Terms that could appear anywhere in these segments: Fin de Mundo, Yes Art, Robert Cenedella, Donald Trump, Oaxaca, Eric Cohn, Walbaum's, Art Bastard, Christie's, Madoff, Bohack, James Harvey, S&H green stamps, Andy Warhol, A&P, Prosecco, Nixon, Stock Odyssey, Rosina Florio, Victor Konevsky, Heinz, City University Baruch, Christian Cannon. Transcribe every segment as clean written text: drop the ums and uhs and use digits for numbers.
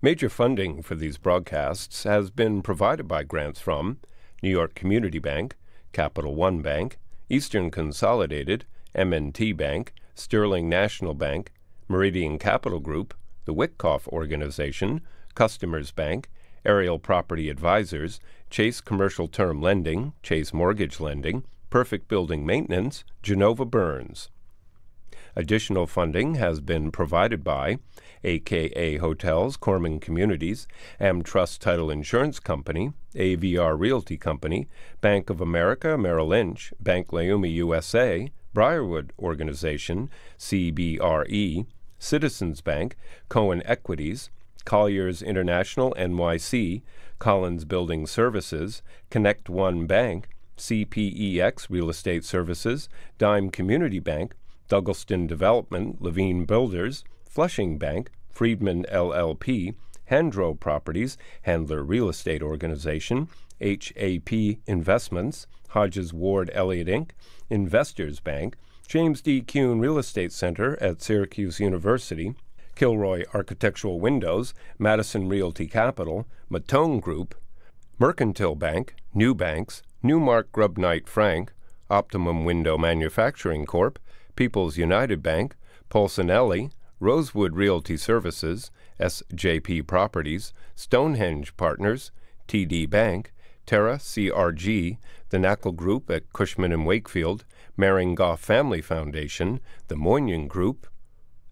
Major funding for these broadcasts has been provided by grants from New York Community Bank, Capital One Bank, Eastern Consolidated, M&T Bank, Sterling National Bank, Meridian Capital Group, the Wyckoff Organization, Customers Bank, Ariel Property Advisors, Chase Commercial Term Lending, Chase Mortgage Lending, Perfect Building Maintenance, Genova Burns. Additional funding has been provided by AKA Hotels, Corman Communities, AmTrust Title Insurance Company, AVR Realty Company, Bank of America, Merrill Lynch, Bank Leumi USA, Briarwood Organization, CBRE, Citizens Bank, Cohen Equities, Colliers International NYC, Collins Building Services, Connect One Bank, CPEX Real Estate Services, Dime Community Bank, Douglaston Development, Levine Builders, Flushing Bank, Friedman LLP, Hendro Properties, Handler Real Estate Organization, HAP Investments, Hodges Ward Elliott Inc., Investors Bank, James D. Kuhn Real Estate Center at Syracuse University, Kilroy Architectural Windows, Madison Realty Capital, Matone Group, Mercantile Bank, New Banks, Newmark Grubb Knight Frank, Optimum Window Manufacturing Corp., People's United Bank, Polsinelli, Rosewood Realty Services, SJP Properties, Stonehenge Partners, TD Bank, Terra CRG, the Knackle Group at Cushman & Wakefield, Marengoff Family Foundation, the Moynihan Group,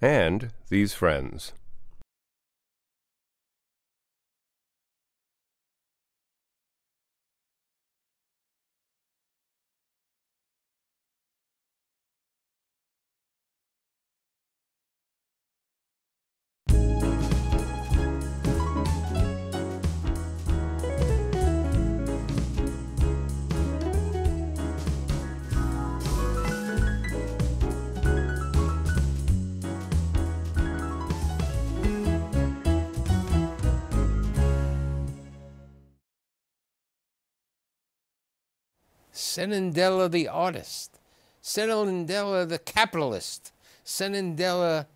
and these friends. Cenedella the artist, Cenedella the capitalist, Cenedella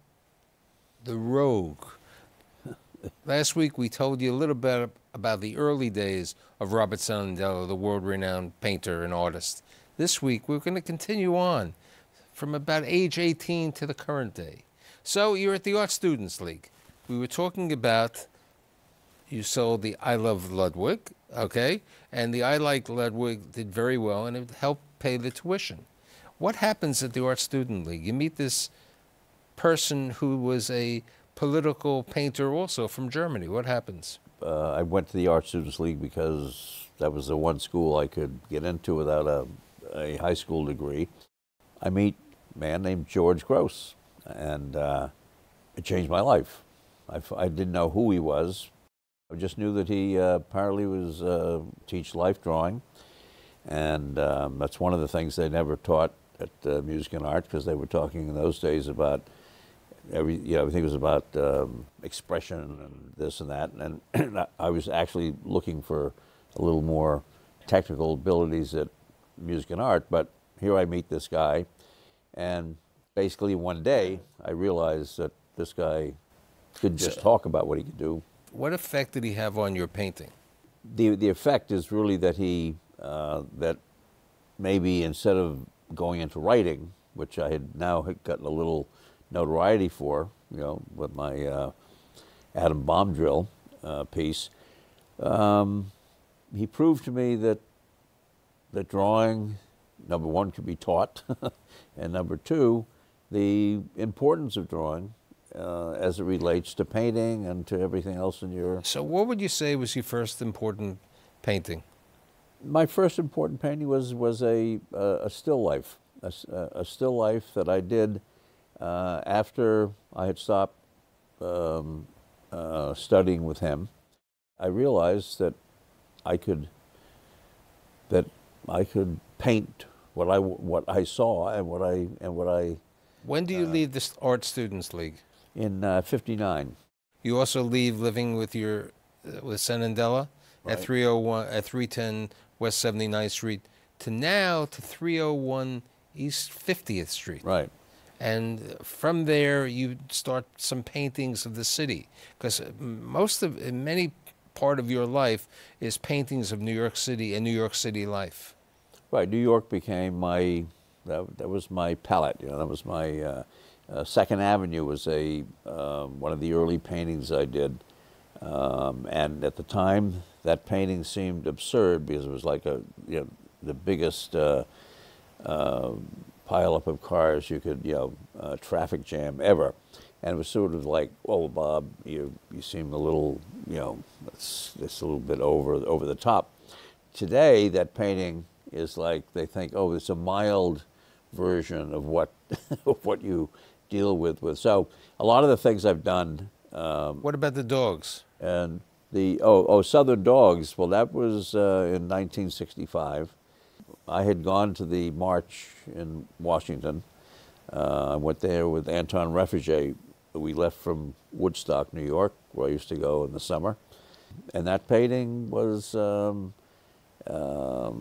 the rogue. Last week we told you a little bit about the early days of Robert Cenedella, the world-renowned painter and artist. This week we're going to continue on from about age 18 to the current day. So you're at the Art Students League. We were talking about, you saw the I Love Ludwig, okay? And the I Like Ludwig did very well, and it helped pay the tuition. What happens at the Art Student League? You meet this person who was a political painter also from Germany. What happens? I went to the Art Students League because that was the one school I could get into without a high school degree. I meet a man named George Grosz, and it changed my life. I didn't know who he was. I just knew that he apparently was teach life drawing, and that's one of the things they never taught at Music and Art, because they were talking in those days about everything was about expression and this and that, and I was actually looking for a little more technical abilities at Music and Art. But here I meet this guy, and basically one day I realized that this guy could just talk about what he could do. What effect did he have on your painting? The effect is really that he, that maybe instead of going into writing, which I had now gotten a little notoriety for, you know, with my Adam Bomb Drill piece, he proved to me that the drawing, number one, could be taught, and number two, the importance of drawing, as it relates to painting and to everything else in your... So what would you say was your first important painting? My first important painting was a still life. A still life that I did after I had stopped studying with him. I realized that I could paint what I saw and what I... When do you leave the Art Students League? In 59. You also leave living with your with Cenedella, right, at 310 West 79th Street to now to 301 East 50th Street. Right. And from there, you start some paintings of the city, because many part of your life is paintings of New York City and New York City life. Right, New York became my, that was my palette, you know, that was my, Second Avenue was a, one of the early paintings I did. And at the time, that painting seemed absurd because it was like a, you know, the biggest pileup of cars you could, you know, traffic jam ever. And it was sort of like, well, Bob, you seem a little, you know, it's a little bit over the top. Today, that painting is like, they think, oh, it's a mild version of what, of what you deal with. So a lot of the things I've done. What about the dogs? And the, Southern Dogs. Well, that was in 1965. I had gone to the march in Washington. I went there with Anton Refugee. We left from Woodstock, New York, where I used to go in the summer. And that painting was, you know,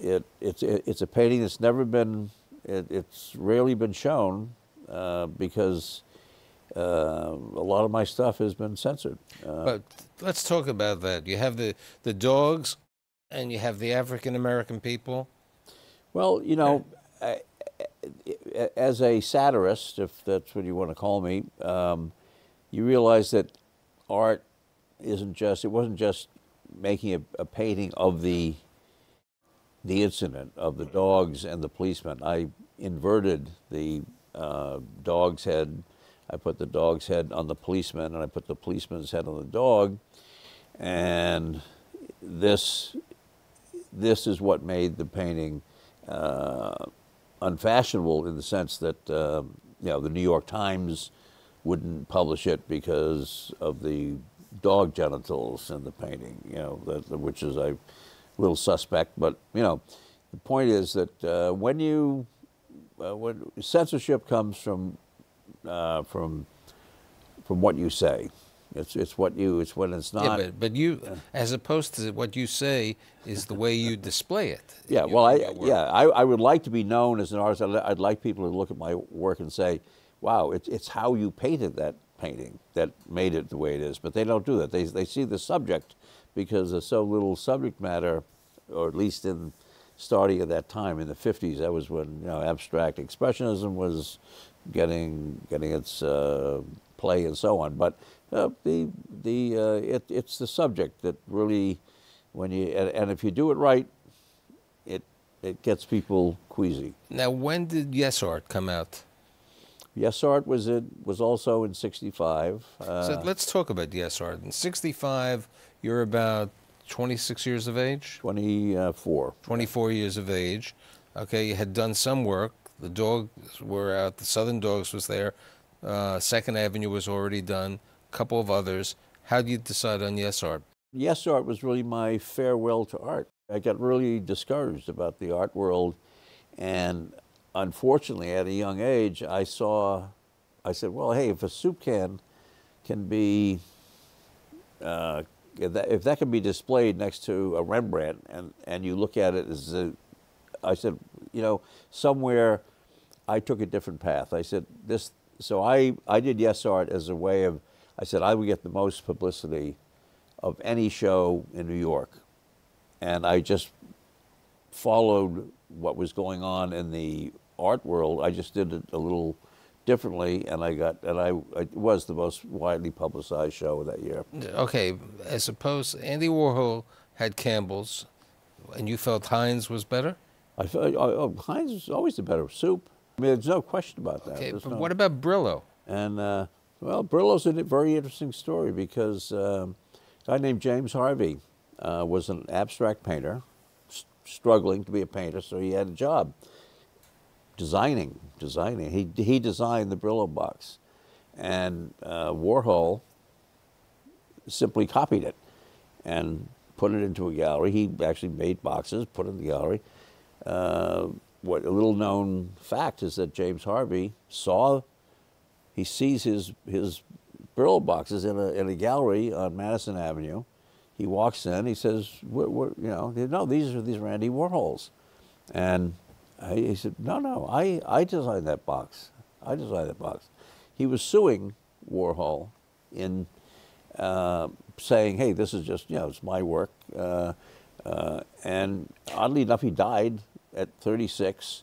it's a painting that's never been, it's rarely been shown because a lot of my stuff has been censored. But let's talk about that. You have the dogs and you have the African-American people. Well, you know, as a satirist, if that's what you want to call me, you realize that art isn't just, it wasn't just making a painting of the incident of the dogs and the policeman. I inverted the dog's head. I put the dog's head on the policeman and I put the policeman's head on the dog. And this is what made the painting unfashionable in the sense that, you know, the New York Times wouldn't publish it because of the dog genitals in the painting, you know, which is a little suspect. But, you know, the point is that when censorship comes from what you say, it's when it's not. Yeah, but you, as opposed to what you say, is the way you display it. Yeah, well, I would like to be known as an artist. I'd like people to look at my work and say, wow, it's how you painted that painting that made it the way it is. But they don't do that. They see the subject because there's so little subject matter, or at least in starting at that time in the 50s, that was when, you know, abstract expressionism was getting its play and so on. But it's the subject that really, when you, and if you do it right, it gets people queasy. Now, when did Yes Art come out? Yes Art was also in 65. So let's talk about Yes Art. In 65, you're about 26 years of age? 24. 24 years of age. Okay, you had done some work. The dogs were out. The Southern Dogs was there. Second Avenue was already done. A couple of others. How did you decide on Yes Art? Yes Art was really my farewell to art. I got really discouraged about the art world, and unfortunately, at a young age, I said, well, hey, if a soup can be, if that can be displayed next to a Rembrandt, and you look at it as a, I said, you know, somewhere I took a different path. I said, this, so I did Yes Art as a way of, I said, I would get the most publicity of any show in New York. And I just followed what was going on in the art world. I just did it a little differently, and it was the most widely publicized show that year. Okay, I suppose Andy Warhol had Campbell's, and you felt Heinz was better? I felt Heinz was always the better soup. I mean, there's no question about that. Okay, but no. What about Brillo? And well, Brillo's a very interesting story because a guy named James Harvey was an abstract painter, struggling to be a painter, so he had a job designing. He designed the Brillo box, and Warhol simply copied it and put it into a gallery. He actually made boxes, put it in the gallery. What a little known fact is that James Harvey sees his Brillo boxes in a gallery on Madison Avenue. He walks in. He says, "No, these are Andy Warhols," and He said, no, no, I designed that box. I designed that box. He was suing Warhol in saying, hey, this is just, you know, it's my work. And oddly enough, he died at 36.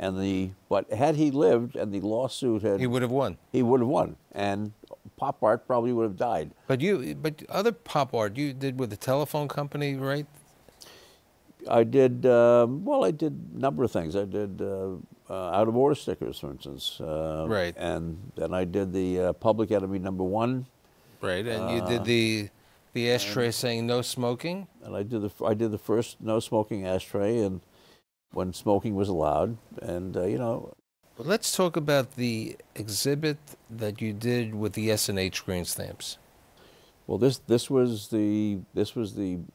And but had he lived and the lawsuit had... He would have won. He would have won. And pop art probably would have died. But other pop art you did with the telephone company, right? I did, well, I did a number of things. I did out of order stickers, for instance. Right. And then I did the Public Enemy No. 1. Right, and you did the ashtray saying no smoking? And I did the first no smoking ashtray and when smoking was allowed, and, you know. Well, let's talk about the exhibit that you did with the S&H green stamps. Well, this was the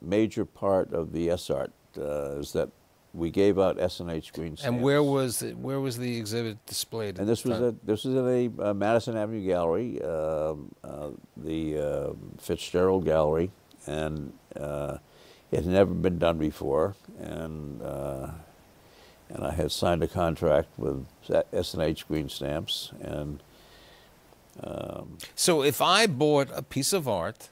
major part of the Yes Art. Is that we gave out S&H green stamps. And where was the exhibit displayed? And this was in a Madison Avenue gallery, the Fitzgerald Gallery, and it had never been done before. And I had signed a contract with S&H green stamps. And so if I bought a piece of art,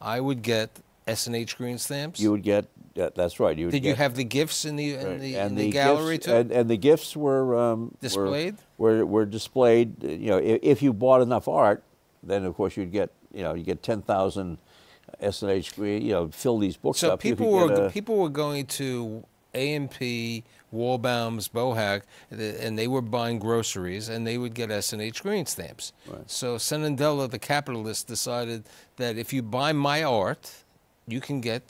I would get S&H green stamps. You would get. That's right. Did you have the gifts in the gallery too? And the gifts were displayed. Were displayed. You know, if you bought enough art, then of course you'd get. You know, you get 10,000 S&H green. You know, fill these books up. So people were going to A&P, Walbaum's, Bohack, and they were buying groceries, and they would get S&H green stamps. Right. So Cenedella, the capitalist, decided that if you buy my art, you can get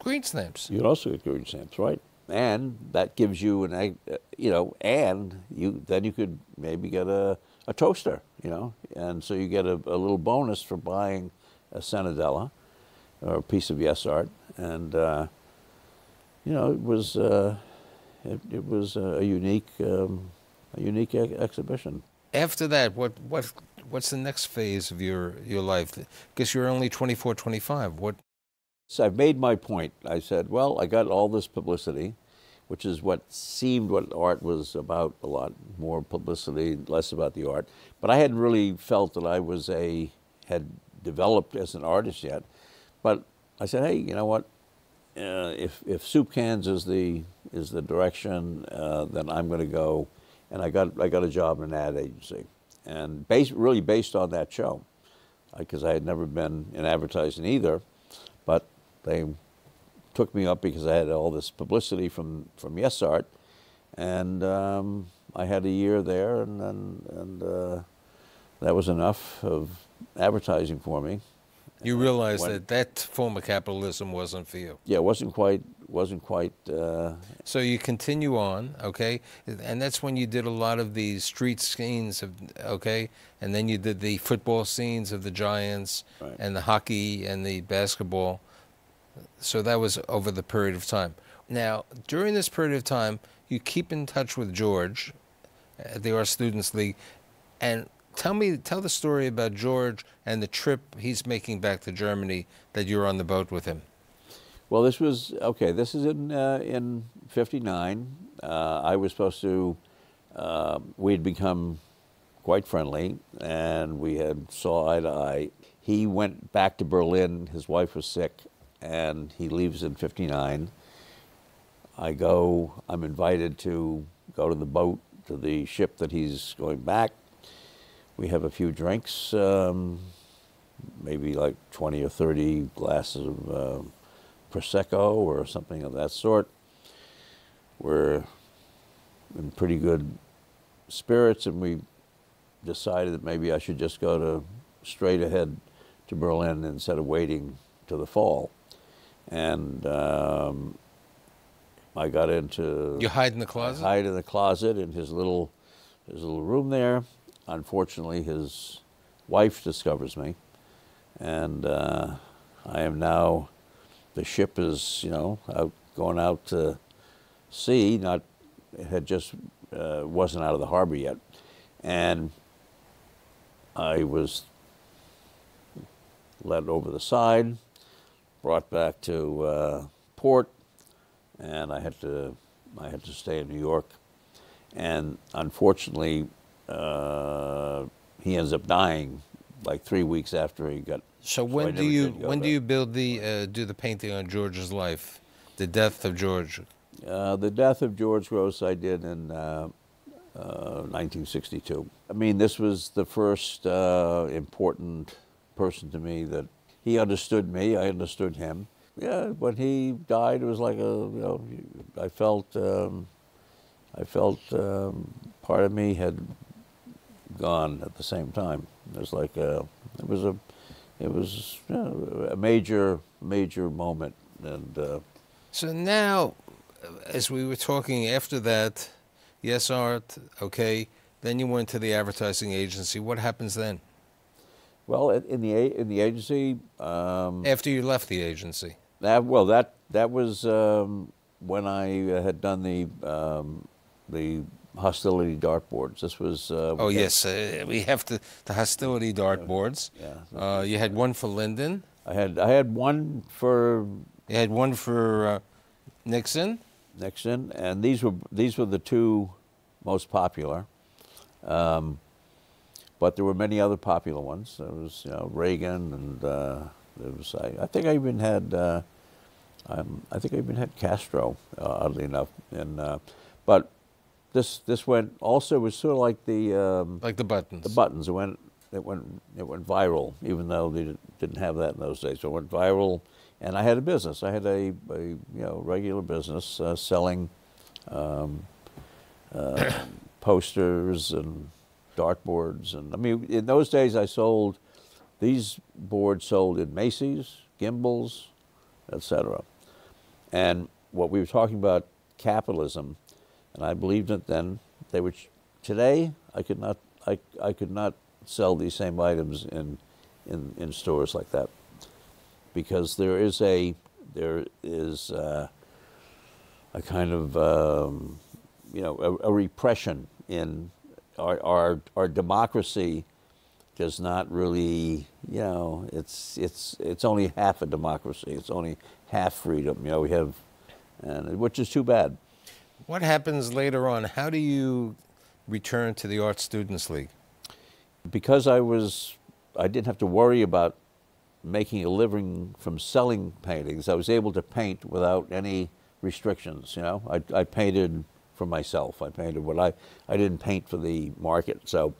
green stamps. You can also get green stamps, right? And that gives you an, you know, and then you could maybe get a toaster, you know, and so you get a little bonus for buying a Cenedella or a piece of Yes Art, and you know, it was a unique exhibition. After that, what's the next phase of your life? Because you're only 24, 25. What? So I've made my point. I said, well, I got all this publicity, which is what seemed what art was about a lot, more publicity, less about the art. But I hadn't really felt that I was had developed as an artist yet. But I said, hey, you know what? If soup cans is the direction, then I'm going to go. And I got a job in an ad agency, and really based on that show, because I had never been in advertising either. But they took me up because I had all this publicity from Yes Art, and I had a year there, and that was enough of advertising for me. You realized that form of capitalism wasn't for you. Yeah, it wasn't quite. So you continue on, okay, and that's when you did a lot of these street scenes, okay, and then you did the football scenes of the Giants, right, and the hockey and the basketball. So that was over the period of time. Now, during this period of time, you keep in touch with George at the Art Students League, and tell the story about George and the trip he's making back to Germany that you're on the boat with him. Well, this was, okay, this is in 59. I was supposed to, we'd become quite friendly, and we had saw eye to eye. He went back to Berlin, his wife was sick, and he leaves in 59. I'm invited to go to the boat, to the ship that he's going back. We have a few drinks, maybe like 20 or 30 glasses of Prosecco or something of that sort. We're in pretty good spirits, and we decided that maybe I should just go straight ahead to Berlin instead of waiting till the fall. And I got into... You hide in the closet? I hide in the closet in his little room there. Unfortunately, his wife discovers me, and I am now, the ship is, you know, going out to sea, wasn't out of the harbor yet. And I was led over the side, brought back to port, and I had to stay in New York And unfortunately, he ends up dying like 3 weeks after he got. So when do you build the do the painting on George's life, the death of George? The death of George Grosz I did in 1962. I mean, this was the first important person to me that he understood me. I understood him. Yeah, when he died, it was like a, you know, I felt part of me had gone at the same time. It was like a, it was you know, a major moment. And so now, as we were talking after that, Yes Art, okay, then you went to the advertising agency. What happens then? Well, in the agency, after you left the agency, that was when I had done the hostility dartboards. This was oh yes, we have the hostility dartboards. Yeah. You had one for Lyndon. I had one for. You had one for Nixon. Nixon, and these were the two most popular. But there were many other popular ones. There was, you know, Reagan, and there was I think I even had Castro, oddly enough. And but this went also, it was sort of like the buttons. The buttons it went viral, even though they didn't have that in those days. So it went viral, and I had a business. I had a you know, regular business selling posters and dartboards. And I mean, in those days, these boards sold in Macy's, Gimbel's, etc. And what we were talking about, capitalism, and I believed it then. They were today. I could not sell these same items in stores like that, because there is a kind of you know, a repression in. Our democracy does not really, you know, it's only half a democracy. It's only half freedom. You know, we have, and which is too bad. What happens later on? How do you return to the Art Students League? Because I didn't have to worry about making a living from selling paintings. I was able to paint without any restrictions. You know, I painted for myself. I painted what I didn't paint for the market. So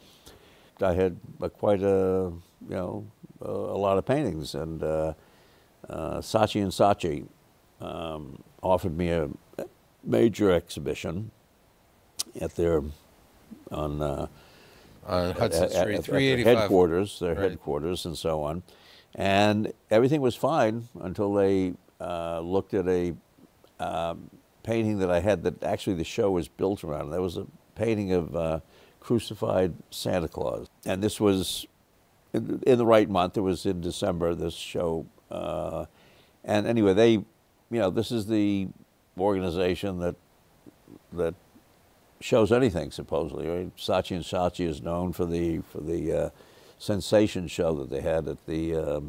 I had quite a, you know, a lot of paintings. And Saatchi and Saatchi offered me a major exhibition at their, on Hudson Street, 385. Their headquarters and so on. And everything was fine until they looked at a, painting that I had that actually the show was built around. That was a painting of crucified Santa Claus. And this was in the right month. It was in December, this show. And anyway, they, you know, this is the organization that shows anything, supposedly, right? Saatchi and Saatchi is known for the sensation show that they had at the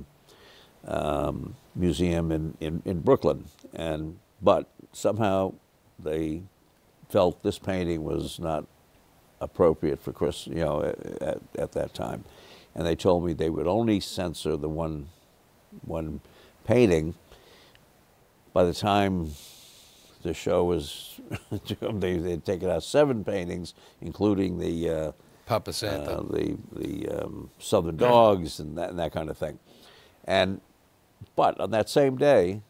museum in Brooklyn. And but somehow they felt this painting was not appropriate for Chris, you know, at that time. And they told me they would only censor the one painting. By the time the show was, they'd taken out 7 paintings, including the Papa Santa, the Southern Dogs, and that kind of thing. And but on that same day,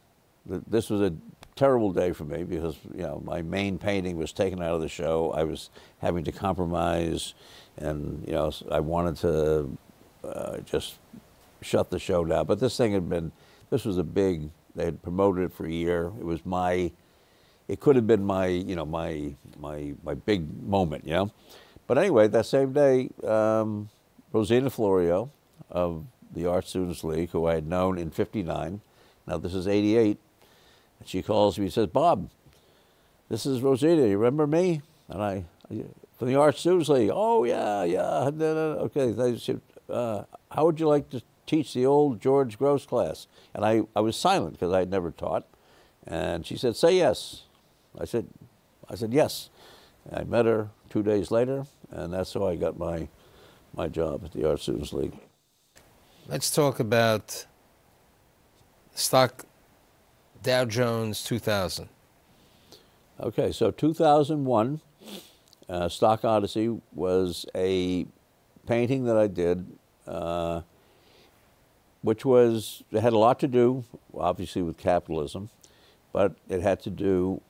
this was a terrible day for me, because, you know, my main painting was taken out of the show. I was having to compromise, and, you know, I wanted to just shut the show down. But this was a big, they had promoted it for a year. It was it could have been my, you know, my big moment, you know. But anyway, that same day, Rosina Florio of the Art Students League, who I had known in '59, now this is '88, and she calls me and says, "Bob, this is Rosita. You remember me?" And I from the Art Students League. "Oh, yeah. No. Okay. How would you like to teach the old George Grosz class?" And I was silent, because I had never taught. And she said, "Say yes." I said yes. And I met her, 2 days later, and that's how I got my job at the Art Students League. Let's talk about stock Dow Jones 2000. Okay, so 2001, Stock Odyssey was a painting that I did, it had a lot to do, obviously, with capitalism, but it had to do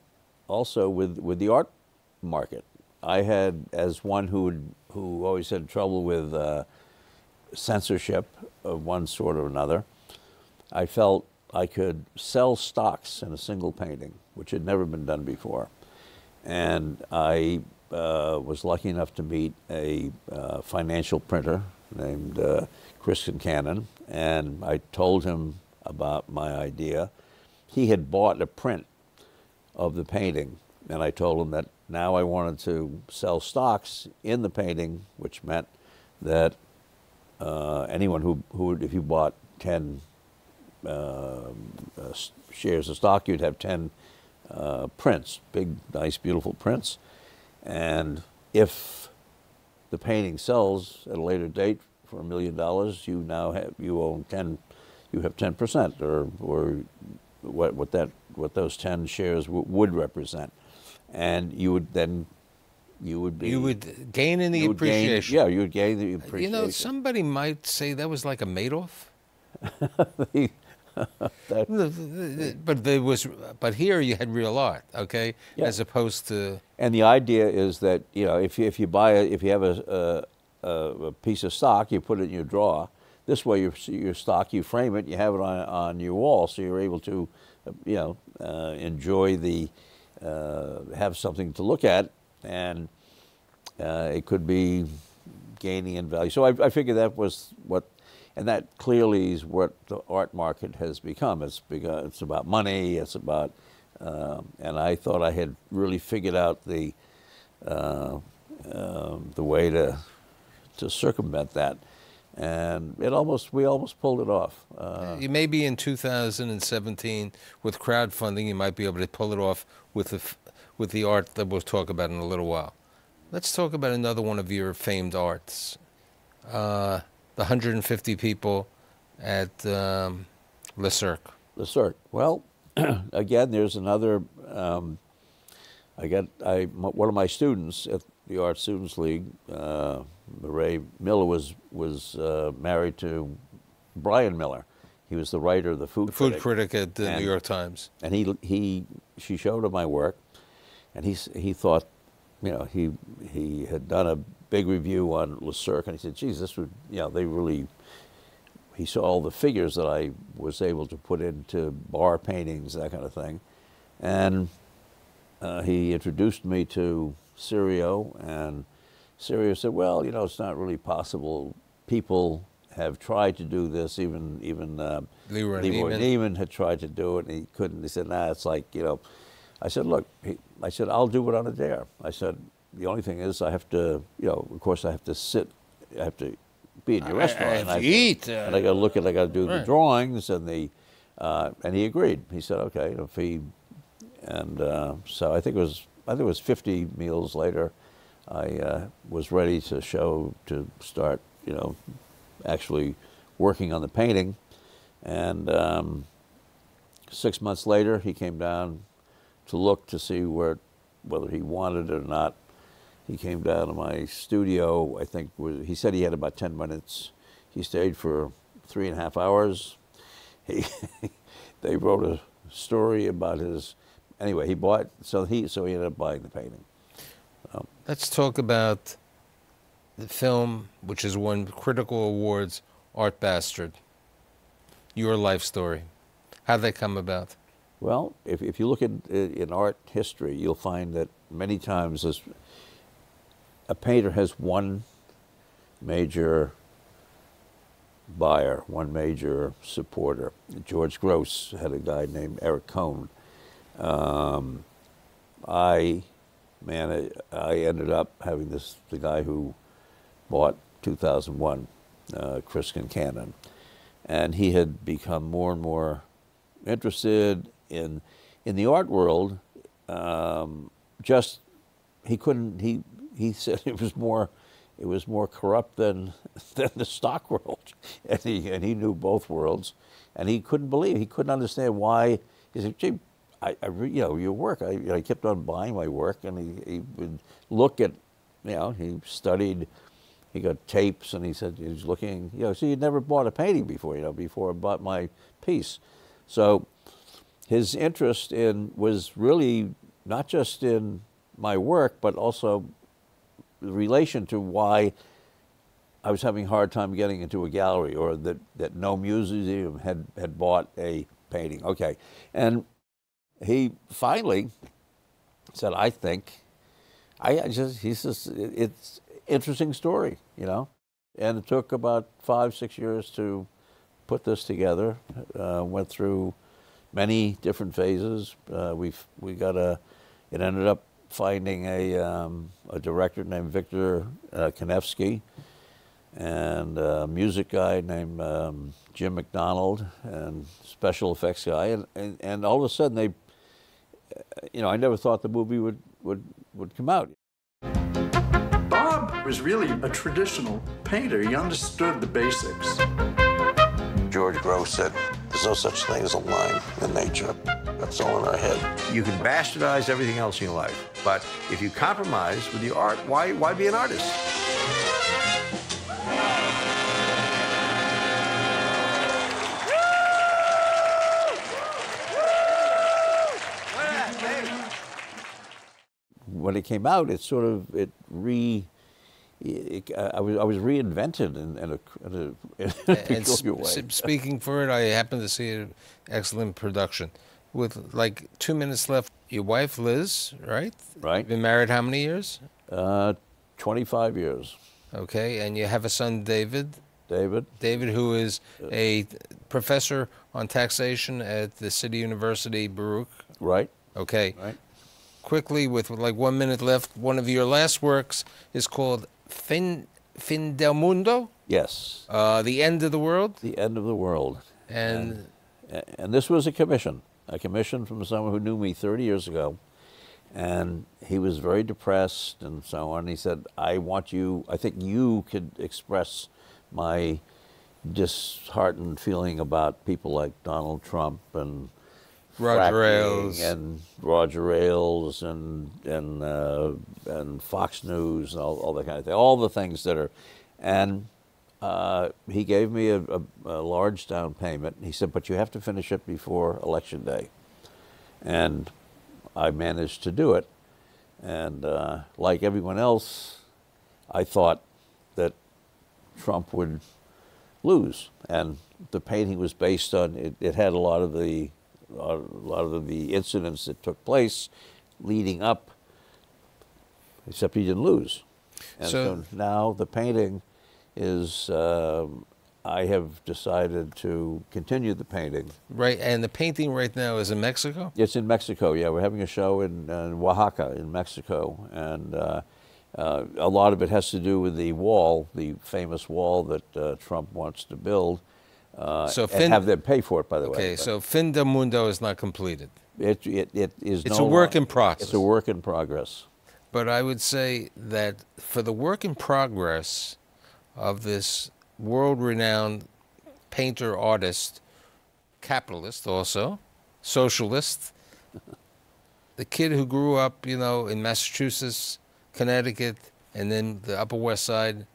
also with the art market. I had, as one who always had trouble with censorship of one sort or another, I felt I could sell stocks in a single painting, which had never been done before. And I was lucky enough to meet a financial printer named Christian Cannon, and I told him about my idea. He had bought a print of the painting, and I told him that now I wanted to sell stocks in the painting, which meant that anyone who if you bought 10 shares of stock, you'd have 10 prints, big, nice, beautiful prints. And if the painting sells at a later date for $1 million, you now have, you own 10, you have 10%, or what those 10 shares would represent, and you would gain in the appreciation. Yeah, you would gain the appreciation. You know, somebody might say that was like a Madoff. But here you had real art, okay, yeah. As opposed to. And the idea is that, you know, if you have a piece of stock, you put it in your drawer. This way, your stock, you frame it, you have it on your wall, so you're able to, you know, enjoy the, have something to look at, and it could be gaining in value. So I figured that was what, and that clearly is what the art market has become. It's about money, it's about, and I thought I had really figured out the way to circumvent that. And we almost pulled it off. You may be in 2017 with crowdfunding. You might be able to pull it off with the art that we'll talk about in a little while. Let's talk about another one of your famed arts, the 150 people at Le Cirque. Le Cirque. Well, again, there's another. One of my students at the Art Students League, Ray Miller, was married to Brian Miller. He was the writer of the food critic at the New York Times. And she showed him my work, and he thought, you know, he had done a big review on Le Cirque, and he said, "Geez, this would, you know, they really." He saw all the figures that I was able to put into bar paintings, that kind of thing, and he introduced me to Sirio, and Sirio said, "Well, you know, it's not really possible. People have tried to do this. Even LeRoy Neiman had tried to do it, and he couldn't." He said, "Nah, it's like, you know." I said, "Look," I said, "I'll do it on a dare." I said, "The only thing is, I have to, you know, of course, I have to sit, I have to be in your restaurant, I have to eat, and I got to look at, I got to do the drawings and the." And he agreed. He said, "Okay, if he," and so I think it was 50 meals later, I was ready to start, you know, actually working on the painting. And 6 months later, he came down to look to see whether he wanted it or not. He came down to my studio, I think, he said he had about 10 minutes. He stayed for 3.5 hours. They wrote a story about his, anyway, so he ended up buying the painting. Let's talk about the film, which has won critical awards, Art Bastard, your life story. How'd that come about? Well, if you look at in art history, you'll find that many times a painter has one major buyer, one major supporter. George Grosz had a guy named Eric Cohn. I ended up having the guy who bought 2001, Christian Cannon, and he had become more and more interested in the art world. Just he couldn't he he said it was more corrupt than the stock world, and he knew both worlds, and he couldn't believe, he couldn't understand why. He said, "Gee, your work. I kept on buying my work," and he would look at, he studied, he got tapes, and he said he was looking, so he'd never bought a painting before, before I bought my piece. So his interest was really not just in my work, but also the relation to why I was having a hard time getting into a gallery, or that no museum had bought a painting. Okay, and he finally said, he says, it's interesting story, And it took about 5-6 years to put this together. Went through many different phases. It ended up finding a director named Victor Konevsky, and a music guy named Jim McDonald, and special effects guy, and all of a sudden they, I never thought the movie would come out. Bob was really a traditional painter. He understood the basics. George Grosz said, "There's no such thing as a line in nature. That's all in our head." You can bastardize everything else in your life, but if you compromise with your art, why be an artist? When it came out, it sort of I was reinvented in a peculiar way. Speaking for it, I happened to see an excellent production with like 2 minutes left. Your wife, Liz, right? Right. You've been married how many years? 25 years. Okay, and you have a son, David. David, who is a professor on taxation at the City University Baruch. Right. Okay. Right. Quickly, with like 1 minute left, one of your last works is called Fin de Mundo? Yes. The End of the World? The End of the World. And this was a commission from someone who knew me 30 years ago, and he was very depressed and so on. He said, I think you could express my disheartened feeling about people like Donald Trump and Roger Ailes and Fox News and all that kind of thing, all the things that are, and he gave me a large down payment. He said, "But you have to finish it before Election Day," and I managed to do it. And like everyone else, I thought that Trump would lose, and the painting was based on it. It had a lot of the incidents that took place leading up, except he didn't lose. And so now the painting is, I have decided to continue the painting. Right, and the painting right now is in Mexico? It's in Mexico, yeah. We're having a show in Oaxaca, in Mexico. And a lot of it has to do with the wall, the famous wall that Trump wants to build. And have them pay for it, by the way. Okay, so Fin de Mundo is not completed. It's a work in progress. It's a work in progress. But I would say that for the work in progress of this world-renowned painter, artist, capitalist also, socialist, the kid who grew up, in Massachusetts, Connecticut, and then the Upper West Side,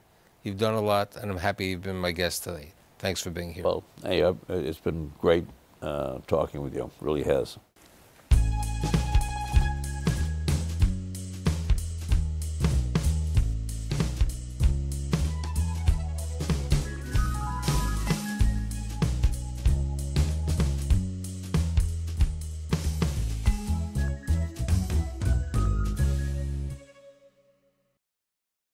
you've done a lot, and I'm happy you've been my guest today. Thanks for being here. Well, hey, it's been great talking with you. It really has.